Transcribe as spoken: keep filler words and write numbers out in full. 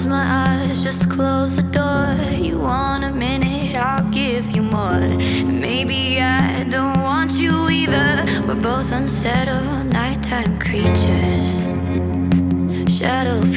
close my eyes, just close the door. You want a minute, I'll give you more. Maybe I don't want you either. We're both unsettled nighttime creatures. Shadow